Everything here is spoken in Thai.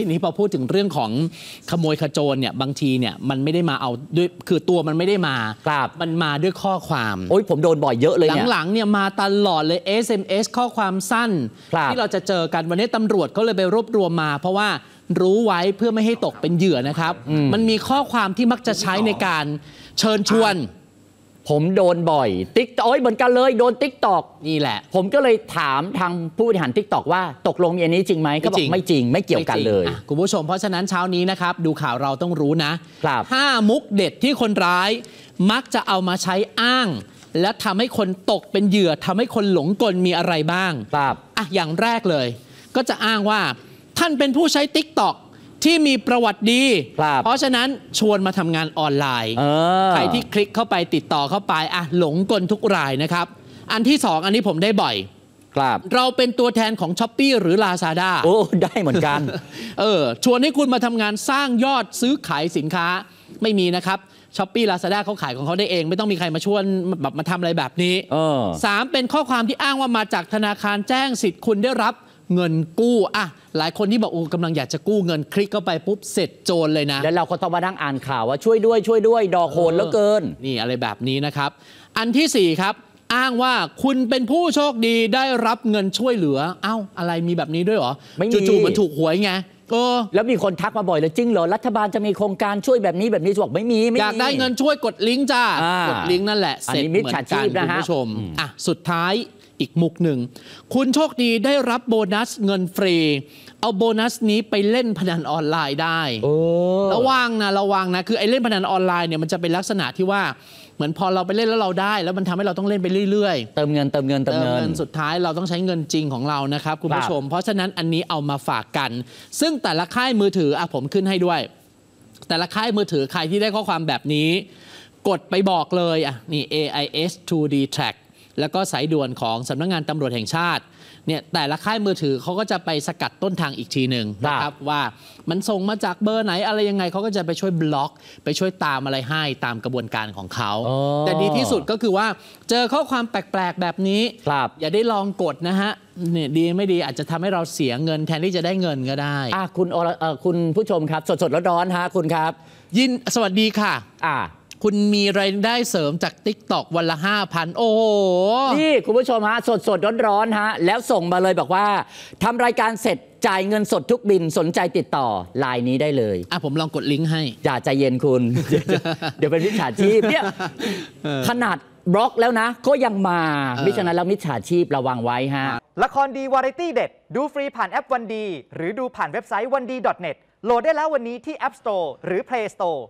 ทีนี้พอพูดถึงเรื่องของขโมยขโจรเนี่ยบางทีเนี่ยมันไม่ได้มาเอาด้วยคือตัวมันไม่ได้มามันมาด้วยข้อความโอ้ยผมโดนบ่อยเยอะเลยหลังๆเนี่ยมาตลอดเลย SMS ข้อความสั้นที่เราจะเจอกันวันนี้ตำรวจเขาเลยไปรวบรวมมาเพราะว่ารู้ไว้เพื่อไม่ให้ตกเป็นเหยื่อนะครับ มันมีข้อความที่มักจะใช้ในการเชิญชวนผมโดนบ่อย TikTok เหมือนกันเลยโดน TikTok นี่แหละผมก็เลยถามทางผู้บริหาร TikTok ว่าตกลงอันนี้จริงไหมก็บอกไม่จริงไม่เกี่ยวกันเลยคุณผู้ชมเพราะฉะนั้นเช้านี้นะครับดูข่าวเราต้องรู้นะ5 มุกเด็ดที่คนร้ายมักจะเอามาใช้อ้างและทำให้คนตกเป็นเหยื่อทำให้คนหลงกลมีอะไรบ้างอ่ะอย่างแรกเลยก็จะอ้างว่าท่านเป็นผู้ใช้ TikTok ที่มีประวัติดีเพราะฉะนั้นชวนมาทำงานออนไลน์ใครที่คลิกเข้าไปติดต่อเข้าไปอ่ะหลงกลทุกรายนะครับอันที่2อันนี้ผมได้บ่อยเราเป็นตัวแทนของ Shopee หรือ Lazada โอ้ได้เหมือนกัน ชวนให้คุณมาทำงานสร้างยอดซื้อขายสินค้าไม่มีนะครับ Shopee Lazada เขาขายของเขาได้เองไม่ต้องมีใครมาชวนแบบมาทำอะไรแบบนี้3เป็นข้อความที่อ้างว่ามาจากธนาคารแจ้งสิทธิ์คุณได้รับเงินกู้อ่ะหลายคนที่บอกโอ้กำลังอยากจะกู้เงินคลิกเข้าไปปุ๊บเสร็จโจรเลยนะแล้วเราก็ต้องมานั่งอ่านข่าวว่าช่วยด้วยช่วยด้วยดอกโหดเหลือเกินนี่อะไรแบบนี้นะครับอันที่4ครับอ้างว่าคุณเป็นผู้โชคดีได้รับเงินช่วยเหลือเอ้าอะไรมีแบบนี้ด้วยหรอจู่ๆมันถูกหวยไงแล้วมีคนทักมาบ่อยเลยจริงเหรอรัฐบาลจะมีโครงการช่วยแบบนี้บอกไม่มีอยากได้เงินช่วยกดลิงก์จ้ากดลิงก์นั่นแหละเสร็จเหมือนกันคุณผู้ชมอ่ะสุดท้ายอีกมุกหนึ่งคุณโชคดีได้รับโบนัสเงินฟรีเอาโบนัสนี้ไปเล่นพนันออนไลน์ได้ระวังนะคือไอ้เล่นพนันออนไลน์เนี่ยมันจะเป็นลักษณะที่ว่าเหมือนพอเราไปเล่นแล้วเราได้แล้วมันทำให้เราต้องเล่นไปเรื่อยๆเติมเงินสุดท้ายเราต้องใช้เงินจริงของเรานะครับคุณผู้ชมเพราะฉะนั้นอันนี้เอามาฝากกันซึ่งแต่ละค่ายมือถืออ่ะผมขึ้นให้ด้วยแต่ละค่ายมือถือใครที่ได้ข้อความแบบนี้กดไปบอกเลยอ่ะนี่ AIS 2D Trackแล้วก็สายด่วนของสำนักงานตำรวจแห่งชาติเนี่ยแต่ละค่ายมือถือเขาก็จะไปสกัดต้นทางอีกทีหนึ่งนะครับว่ามันส่งมาจากเบอร์ไหนอะไรยังไงเขาก็จะไปช่วยบล็อกไปช่วยตามอะไรให้ตามกระบวนการของเขาแต่ดีที่สุดก็คือว่าเจอข้อความแปลกๆแบบนี้อย่าได้ลองกดนะฮะเนี่ยดีไม่ดีอาจจะทำให้เราเสียเงินแทนที่จะได้เงินก็ได้คุณผู้ชมครับสดๆร้อนๆฮะคุณครับยินสวัสดีค่ะคุณมีรายได้เสริมจาก TikTok วันละ 5,000 โอ้โหนี่คุณผู้ชมฮะสดๆร้อนๆฮะแล้วส่งมาเลยบอกว่าทำรายการเสร็จจ่ายเงินสดทุกบินสนใจติดต่อไลน์นี้ได้เลยอ่ะผมลองกดลิงก์ให้อย่าใจเย็นคุณ เดี๋ยวเป็นมิจฉาชีพเนี่ย ขนาดบล็อกแล้วนะก็ยังมามิฉะนั้นแล้วมิจฉาชีพระวังไว้ฮะละครดีวาไรตี้เด็ดดูฟรีผ่านแอปวันดีหรือดูผ่านเว็บไซต์ 1d.net โหลดได้แล้ววันนี้ที่ App Store หรือ Play Store